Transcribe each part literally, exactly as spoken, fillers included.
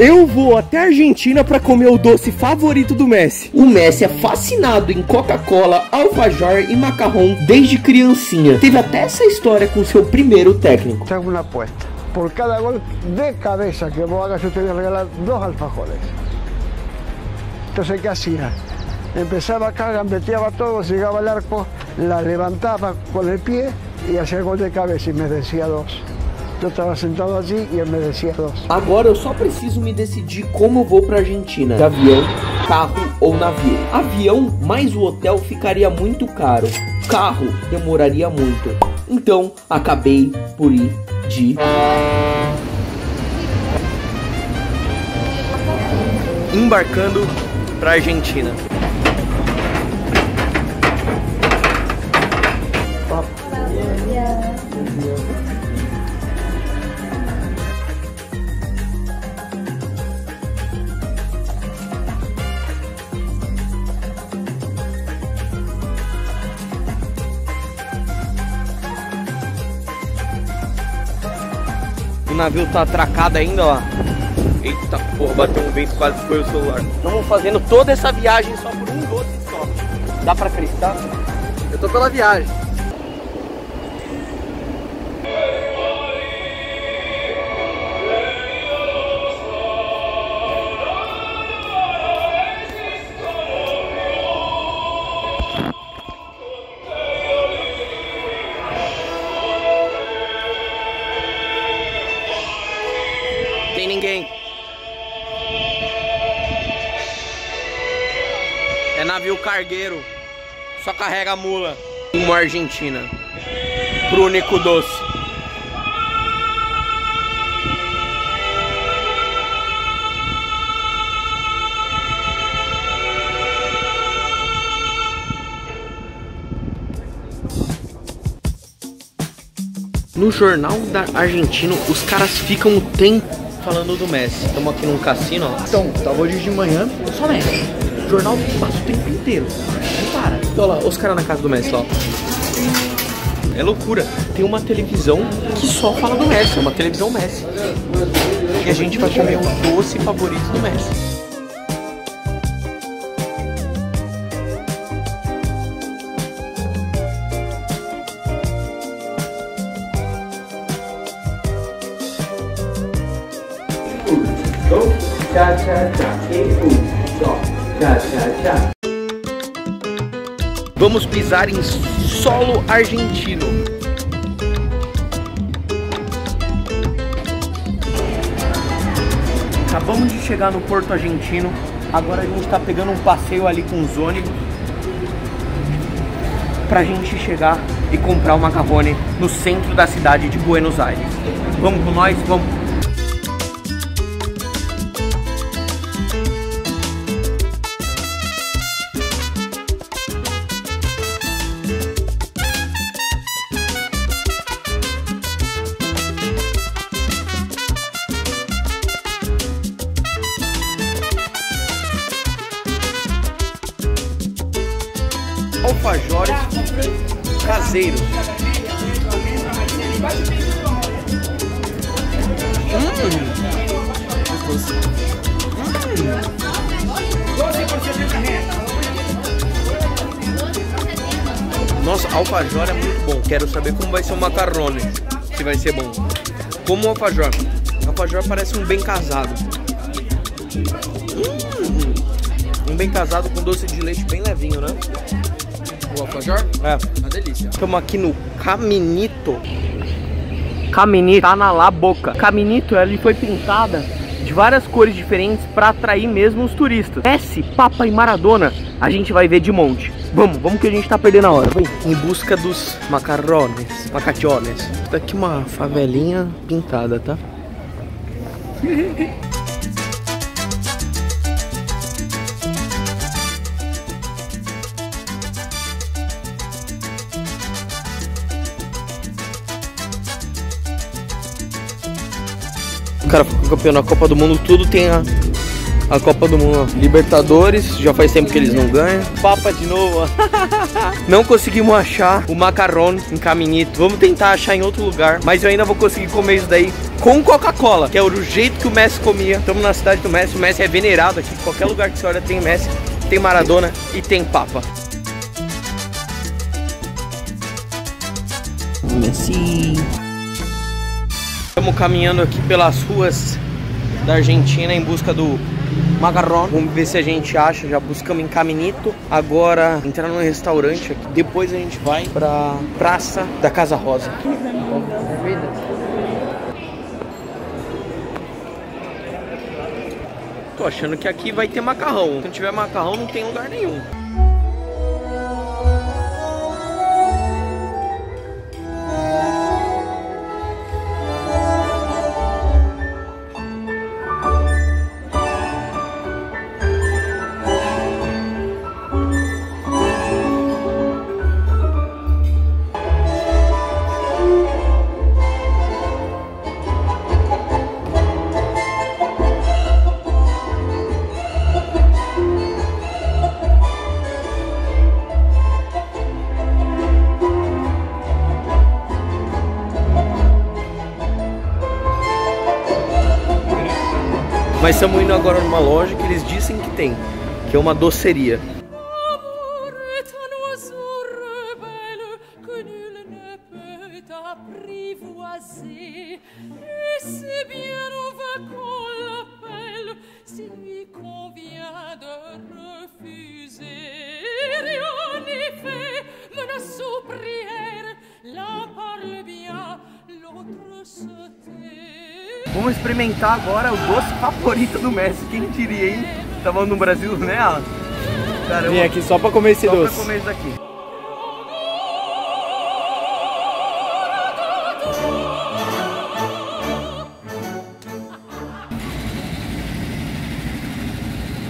Eu vou até a Argentina para comer o doce favorito do Messi. O Messi é fascinado em Coca-Cola, alfajor e macarrão desde criancinha. Teve até essa história com seu primeiro técnico. Trago uma aposta. Por cada gol de cabeça que eu vou fazer, eu te vou regalar dois alfajores. Então, o que fazia? Começava a carga, metia todo, chegava ao arco, la levantava com o pé e fazia gol de cabeça e me dizia dois. Eu estava sentado assim e eu me dizia dois. Agora eu só preciso me decidir como eu vou para a Argentina. De avião, carro ou navio. Avião mais o hotel ficaria muito caro. Carro demoraria muito. Então acabei por ir de embarcando para a Argentina. O navio tá atracado ainda, ó. Eita porra, bateu um vento, quase foi o celular. Estamos fazendo toda essa viagem só por um doce só. Dá pra acreditar? Eu tô pela viagem. Ninguém. É navio cargueiro, só carrega mula. Uma Argentina, pro único doce. No jornal da Argentina, os caras ficam o tempo falando do Messi. Estamos aqui num cassino, ó. Então, tava hoje de manhã, só Messi. O jornal passa o tempo inteiro. Não para. Então, olha lá, os caras na casa do Messi, ó. É loucura. Tem uma televisão que só fala do Messi. É uma televisão Messi. E a gente vai comer o doce favorito do Messi. Tchá, tchá, tchá. Tchá, tchá, tchá. Vamos pisar em solo argentino. Acabamos de chegar no Porto Argentino. Agora a gente está pegando um passeio ali com os ônibus pra gente chegar e comprar uma macarrone no centro da cidade de Buenos Aires. Vamos com nós? Vamos. Alfajores caseiros. Hum. Nossa, alfajor é muito bom. Quero saber como vai ser o macarrone. Se vai ser bom. Como o alfajor. O alfajor parece um bem casado. Hum. Um bem casado com doce de leite bem levinho, né? O alfajor? É. Uma delícia. Estamos aqui no Caminito. Caminito tá na La Boca. Caminito, ela foi pintada de várias cores diferentes para atrair mesmo os turistas. Messi, Papa e Maradona, a gente vai ver de monte. Vamos, vamos que a gente tá perdendo a hora. Vem. Em busca dos macarrones, macachones. Tá aqui uma favelinha pintada, tá? O cara foi campeão na Copa do Mundo, tudo tem a a Copa do Mundo. Libertadores, já faz tempo que eles não ganham. Papa de novo. Não conseguimos achar o macarrão em Caminito. Vamos tentar achar em outro lugar, mas eu ainda vou conseguir comer isso daí com Coca-Cola, que é o jeito que o Messi comia. Estamos na cidade do Messi, o Messi é venerado aqui. Qualquer lugar que você olha tem Messi, tem Maradona e tem Papa. Messi. Estamos caminhando aqui pelas ruas da Argentina em busca do macarrão. Vamos ver se a gente acha. Já buscamos em Caminito. Agora entrar num restaurante aqui. Depois a gente vai pra Praça da Casa Rosa. Tô achando que aqui vai ter macarrão. Se não tiver macarrão, não tem lugar nenhum. Mas estamos indo agora numa loja que eles dizem que tem, que é uma doceria. Vamos experimentar agora o doce favorito do Messi. Quem diria, hein? Tava no Brasil, né? Caramba. Vim aqui só pra comer esse só doce. Só pra comer isso daqui.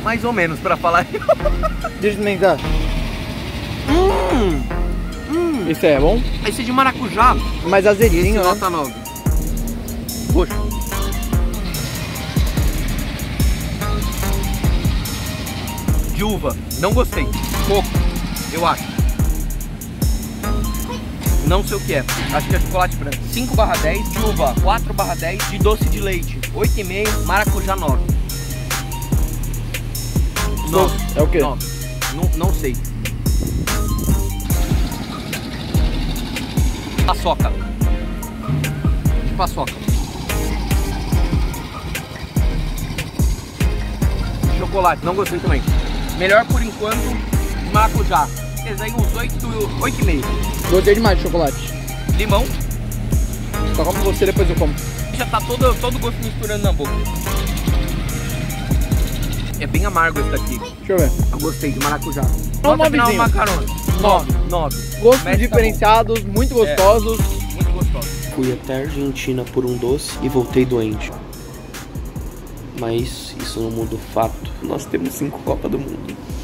Mais ou menos, pra falar. Deixa eu experimentar. Hum, hum. Esse é bom? Esse é de maracujá. Mais azedinho, né? Nota nove. Poxa. De uva, não gostei. Coco, eu acho. Não sei o que é. Acho que é chocolate branco. cinco barra dez, de uva quatro barra dez, de doce de leite oito e meio, maracujá nove. Nossa, é o que? Não, não sei. Paçoca. De paçoca. Chocolate, não gostei também. Melhor por enquanto, maracujá. Esse daí uns oito e meio. Gostei demais de chocolate. Limão. Só como você, depois eu como. Já tá todo, todo gosto misturando na boca. É bem amargo esse daqui. Deixa eu ver. Eu gostei de maracujá. Nota final, macarona. nove. nove. Gostos Mestre diferenciados, tá muito gostosos. É, muito gostosos. Fui até a Argentina por um doce e voltei doente. Mas isso não muda o fato. Nós temos cinco Copa do Mundo.